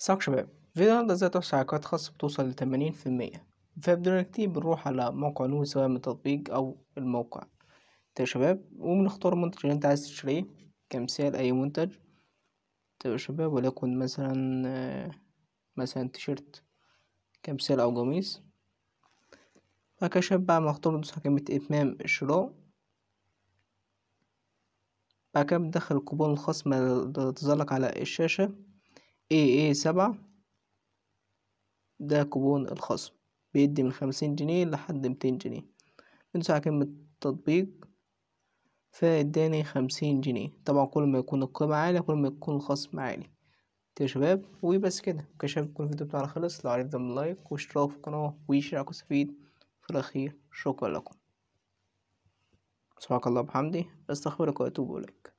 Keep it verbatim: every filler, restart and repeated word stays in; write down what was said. ازيكم شباب؟ فيديو النهارده ازاي تحصل على كارت خاص بتوصل لتمانين في المية. فبدون كتير بنروح على موقع نون سواء من التطبيق أو الموقع تمام شباب، وبنختار المنتج اللي انت عايز تشتريه كمثال أي منتج تمام شباب، وليكن مثلا مثلا تيشيرت كمثال أو قميص. بعد كده شباب بعد ما نختار ندوس على كلمة إتمام الشراء، بعد كده بندخل الكوبون الخصم اللي تظهرلك على الشاشة اي اي سبعة. ده كوبون الخصم بيدي من خمسين جنيه لحد ميتين جنيه. بندوس على كلمة تطبيق فاداني خمسين جنيه. طبعا كل ما يكون القيمة عالية كل ما يكون الخصم عالي تمام شباب. وبس كده كشباب يكون الفيديو بتاعنا خلص. لو عجبكم من لايك واشتراك في القناة ويشاركوا استفيد في الأخير. شكرا لكم، سبحانك الله وبحمدي، استغفرك واتوب إليك.